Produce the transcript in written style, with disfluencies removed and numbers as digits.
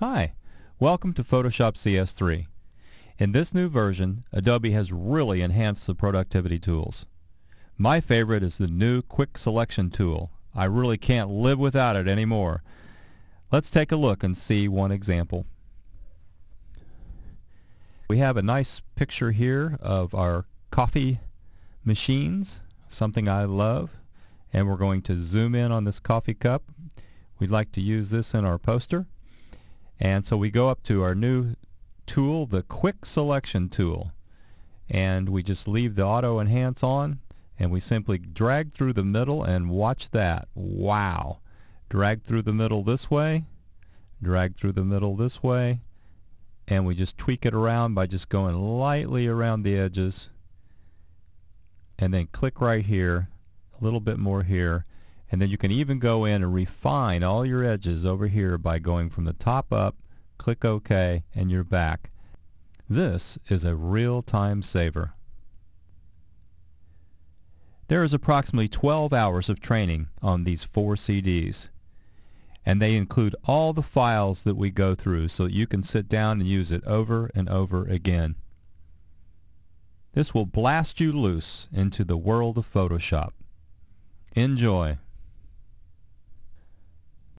Hi, welcome to Photoshop CS3. In this new version, Adobe has really enhanced the productivity tools. My favorite is the new Quick Selection tool. I really can't live without it anymore. Let's take a look and see one example. We have a nice picture here of our coffee machines, something I love, and we're going to zoom in on this coffee cup. We'd like to use this in our poster. And so we go up to our new tool, the Quick Selection tool, and we just leave the auto enhance on, and we simply drag through the middle and watch that. Wow! Drag through the middle this way, drag through the middle this way, and we just tweak it around by just going lightly around the edges, and then click right here, a little bit more here, and then you can even go in and refine all your edges over here by going from the top up, click OK, and you're back. This is a real time saver. There is approximately 12 hours of training on these 4 CDs, and they include all the files that we go through so that you can sit down and use it over and over again. This will blast you loose into the world of Photoshop. Enjoy!